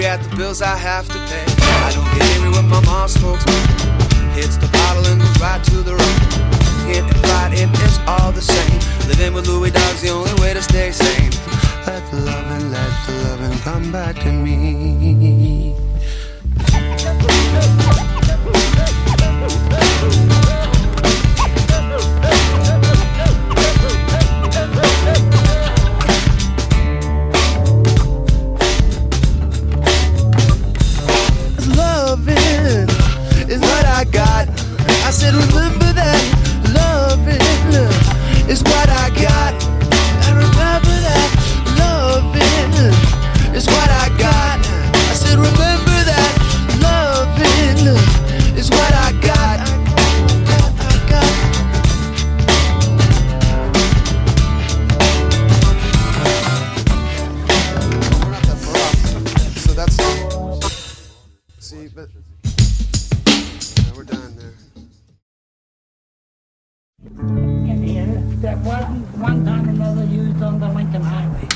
angry at the bills I have to pay. I don't get angry when my mom smokes me. Hits the bottle and goes right to the room. Hit and fight, it is all the same. Living with Louis Dog's the only way to stay sane. Let the loving come back to me. I said, remember that loving is what I got. And remember that loving is what I got. I said, remember that loving is what I got. So that's it. See, but yeah, we're done there. In the end, that wasn't one time or another used on the Lincoln Highway.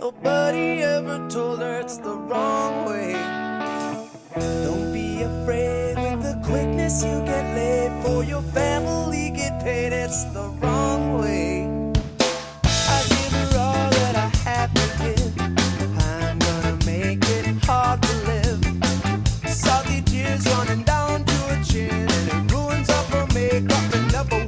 Nobody ever told her it's the wrong way. Don't be afraid with the quickness you get laid. For your family get paid, it's the wrong way. Salty tears running down to her chin, and it ruins up her makeup and never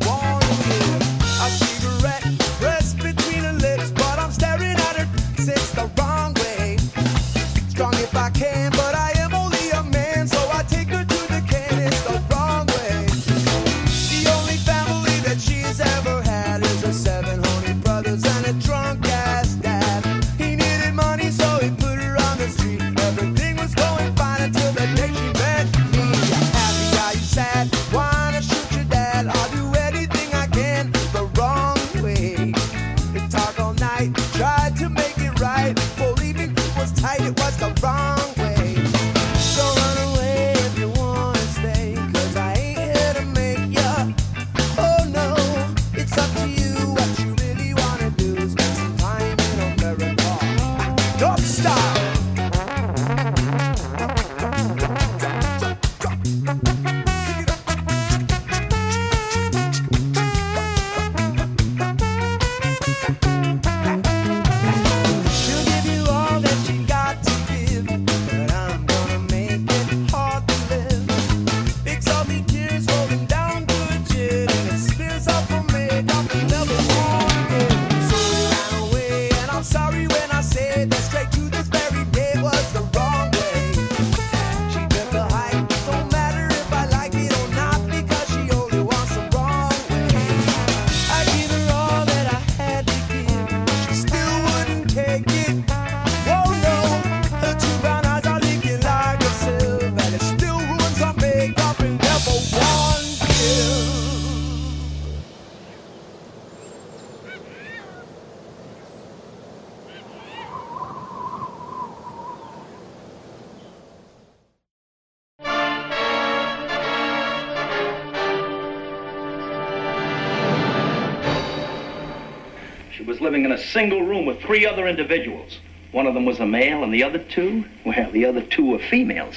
She was living in a single room with three other individuals. One of them was a male, and the other two? Well, the other two were females.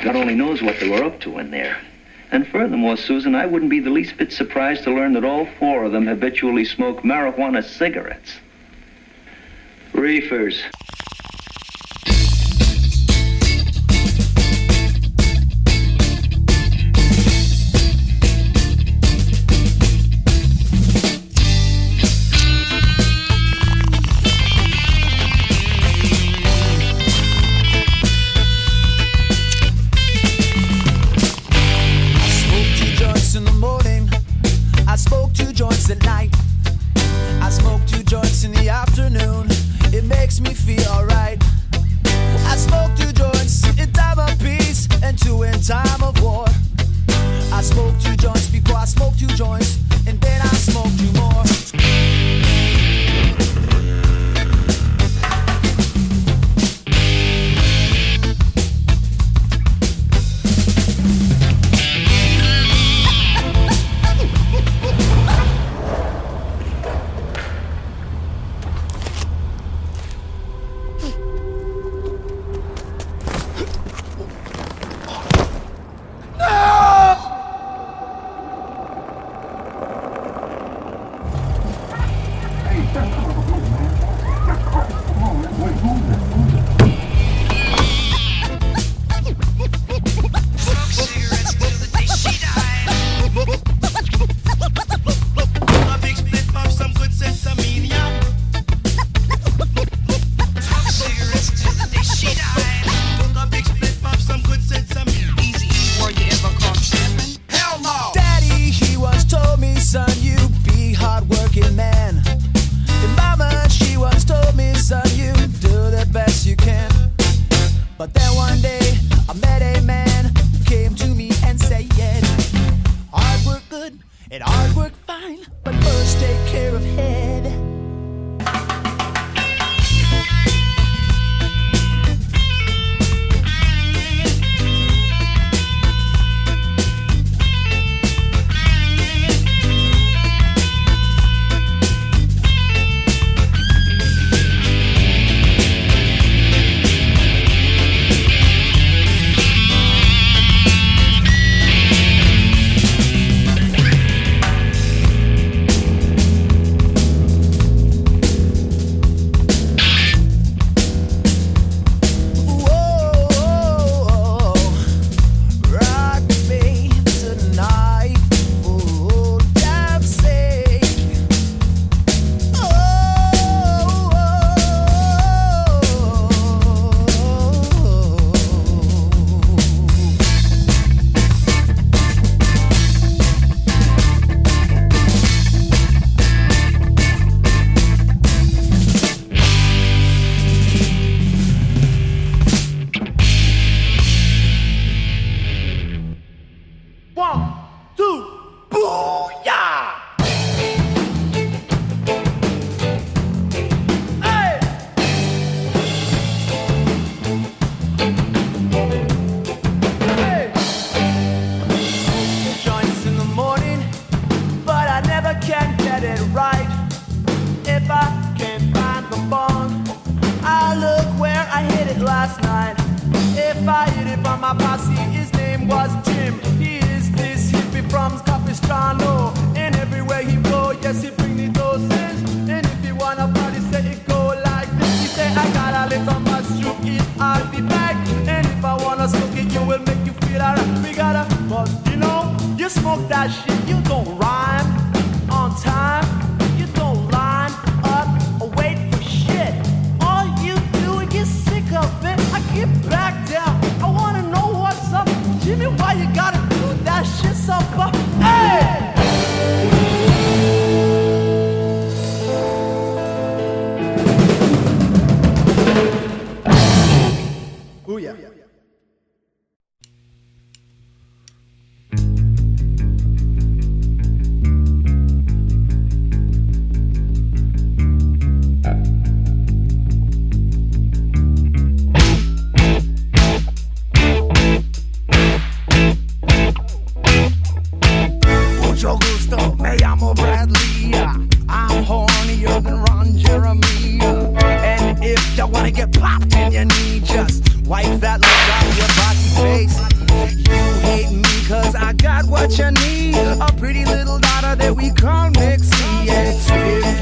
God only knows what they were up to in there. And furthermore, Susan, I wouldn't be the least bit surprised to learn that all four of them habitually smoke marijuana cigarettes. Reefers.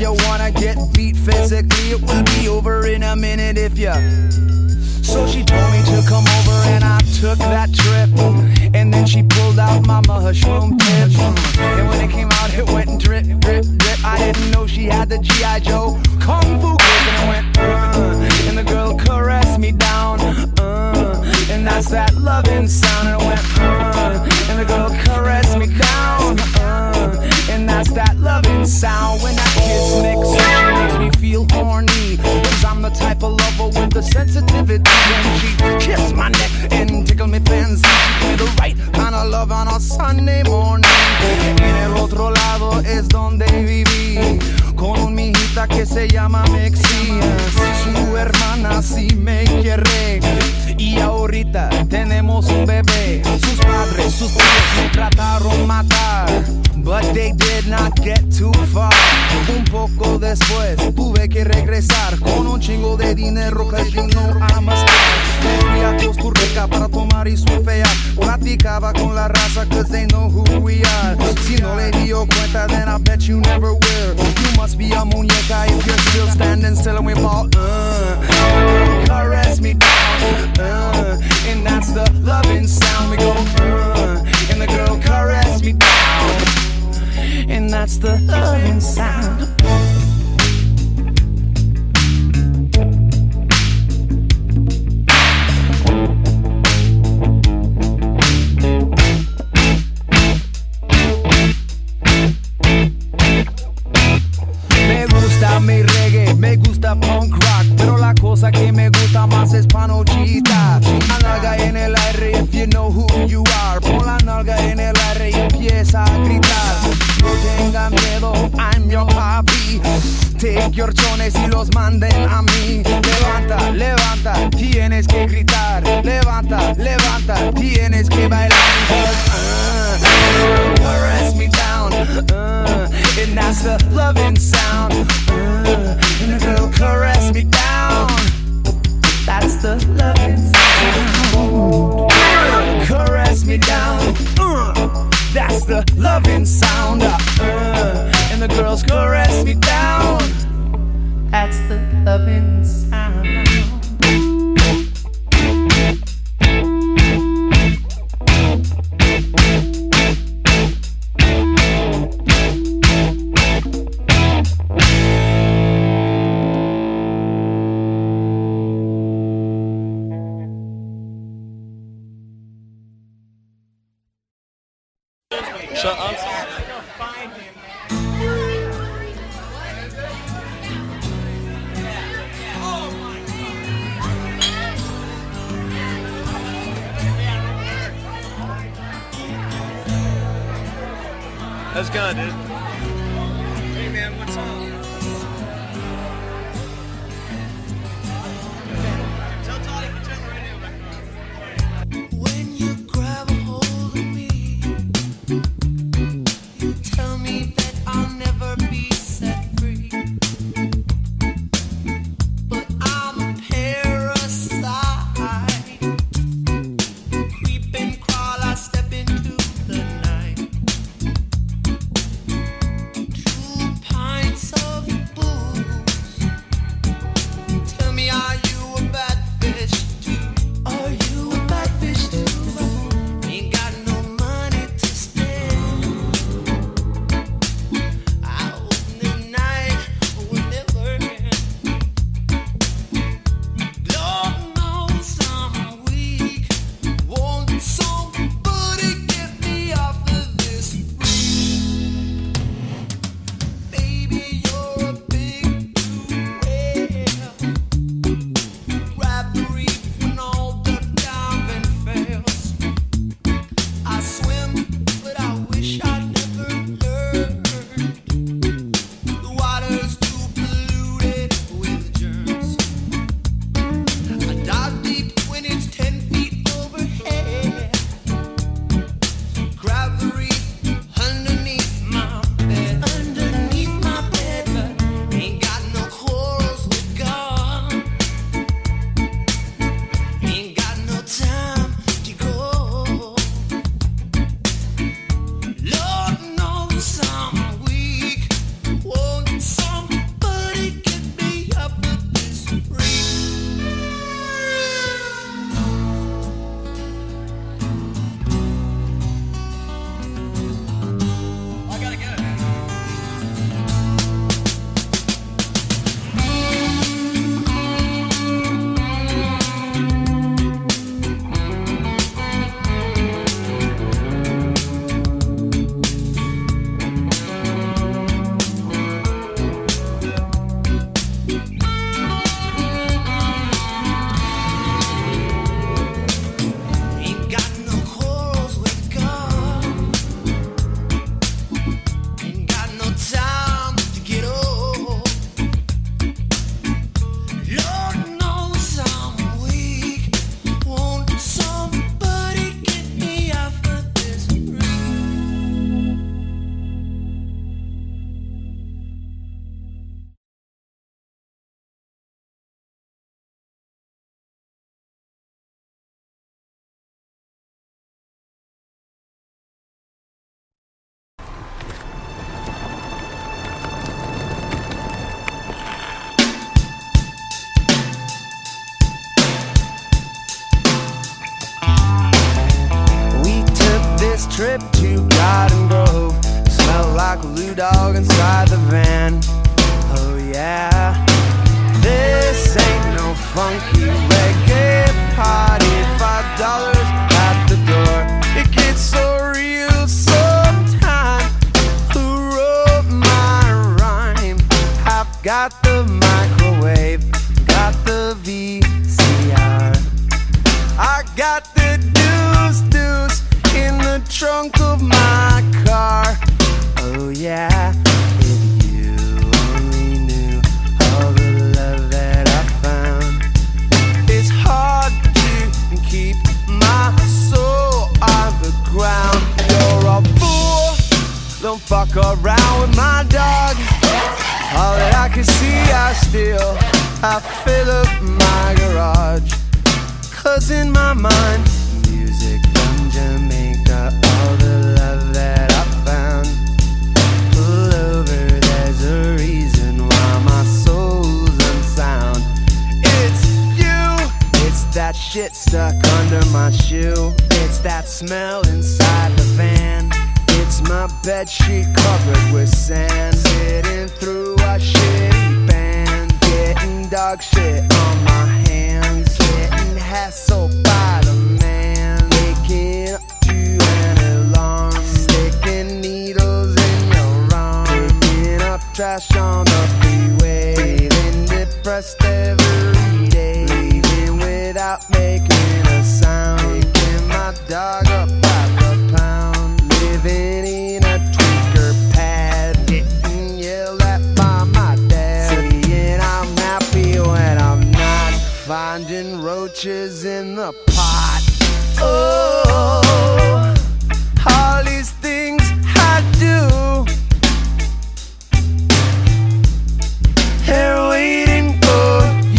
If you wanna get beat physically, it will be over in a minute if ya. So she told me to come over and I took that trip. And then she pulled out my mushroom tip. And when it came out it went drip, drip, drip. I didn't know she had the G.I. Joe Kung Fu grip. And I went and the girl caressed me down, and that's that loving sound. And I went and the girl caressed me down, and that's that loving sound. When that kiss mixes, she makes me feel horny, 'cause I'm the type of lover with the sensitivity. When she kissed my neck and tickled me fancy, she did the right kind of love on a Sunday morning. En el otro lado es donde viví, con un mijita que se llama Mexi. Su hermana sí me quiere, y ahorita tenemos un bebé. Sus padres me trataron matar, but they did not get too far. Un poco después tuve que regresar, con un chingo de dinero que vino a mascar. Fui a Costa Rica para tomar y surfear, platicaba con la raza 'cause they know who we are. Si no le dio cuenta, then I bet you never will. You must be a muñeca if you're still standing still. And we all caress me down, and that's the loving sound. We go and the girl caress me down, and that's the loving sound. Me reggae, me gusta punk rock, pero la cosa que me gusta más es panochita. La nalga en el aire if you know who you are. Pon la nalga en el aire y empieza a gritar. No tenga miedo, I'm your papi. Take your chones y los manden a mí. Levanta, levanta, tienes que gritar. Levanta, levanta, tienes que bailar. Caress me down, and that's the loving sound. And the girl caress me down, that's the loving sound. Caress me down, that's the loving sound. And the girls caress me down, that's the loving sound. Shut up. That's good, dude. Hey, man, what's up? So dog inside the van. Oh yeah. This ain't no funky reggae party. $5 at the door. It gets so real sometimes. Who wrote my rhyme? I've got the microwave, got the VCR, I got the deuce in the trunk of my car. Oh yeah, if you only knew all the love that I found. It's hard to keep my soul on the ground. You're a fool, don't fuck around with my dog. All that I can see I steal, I fill up my garage. 'Cause in my mind, music from Jamaica, all the love that I found. Pull over, there's a reason why my soul's unsound. It's you, it's that shit stuck under my shoe, it's that smell inside the van, it's my bed sheet covered with sand, sitting through a shitty band, getting dog shit on my hands, getting hassled by the man, waking up to an alarm, sticking needles in your arm, picking up trash on the freeway, feeling depressed every day, leaving without making a sound, picking my dog up by the pound, living in a tweaker pad, getting yelled at by my dad, saying I'm happy when I'm not, finding roaches in the pot. Oh, all these things I do, they're waiting for you.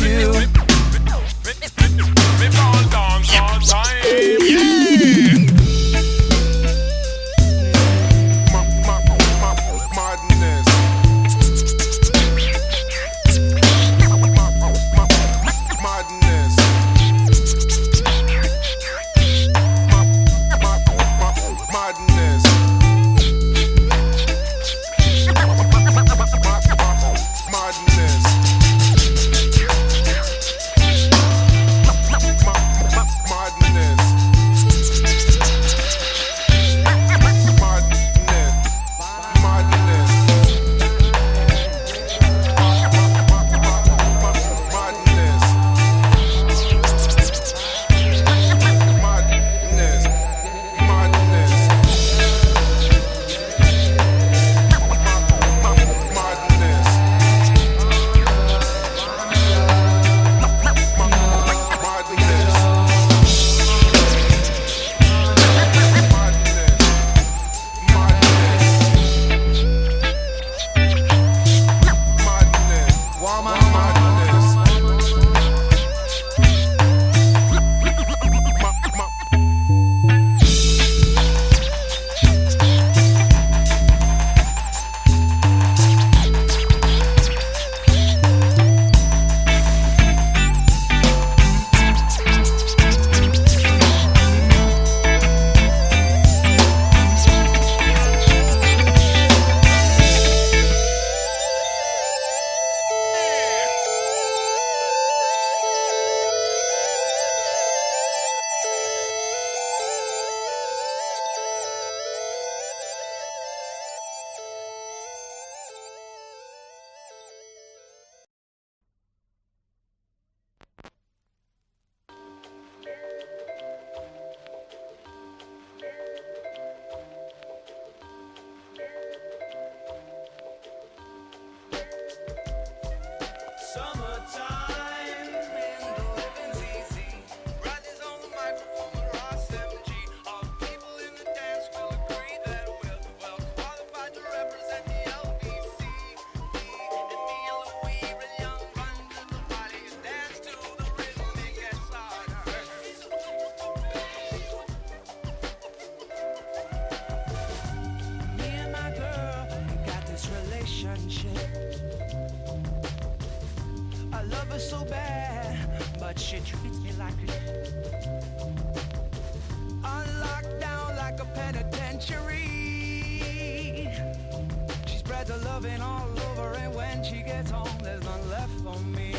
tried to love it all over, and when she gets home, there's none left for me.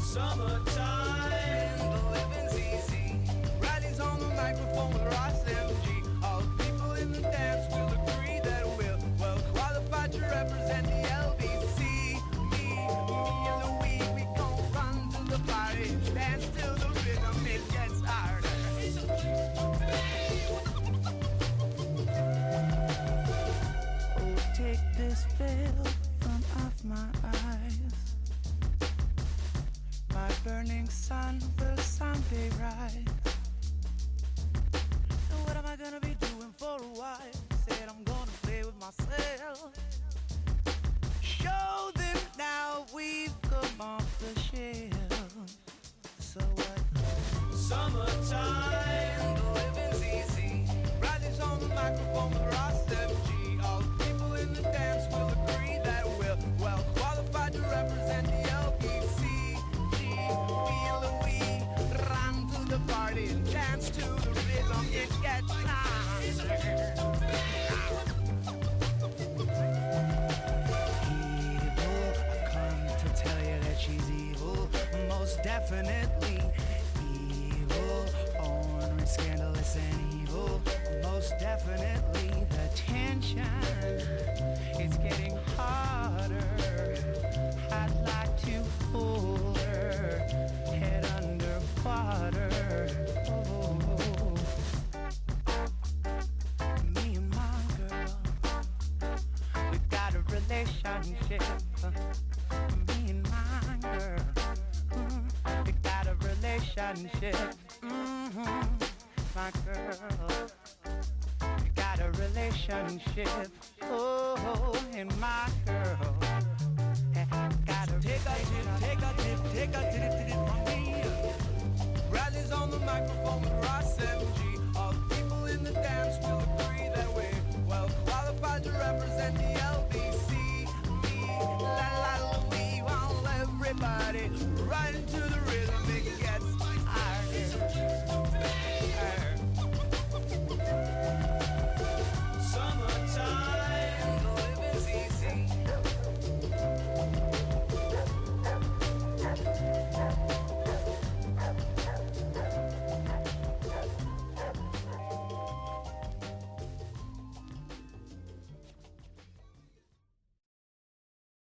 Summertime, the living's easy. Riding's on the microphone with Ross MG. All the people in the dance will agree that we're well qualified to represent the LBC. Me and Louie, we gon' run to the party, dance till the rhythm it gets harder. It's a oh, take this veil from off my eyes. My burning sun will someday rise. And what am I gonna be doing for a while? Said I'm gonna play with myself. Show them now we've come off the shelf. So what? Summertime, the living's easy. Riding's on the microphone with Ross MG. All the people in the dance will agree that we're well qualified to represent the LBC. Run to the party, dance to the rhythm, it gets harder. Evil, I've come to tell you that she's evil, most definitely evil, ornery, scandalous and evil, most definitely. The tension is getting harder. I'd like to hold her head under water. Oh. Me and my girl, we got a relationship. Me and my girl, we got a relationship. My girl, we got a relationship. Oh, and my girl. Take a tip from me. Riley's on the microphone with Ross MG. All the people in the dance will agree that we're well qualified to represent the LBC. La la la, we want everybody right into the rhythm. It gets harder. Summertime, the living's easy.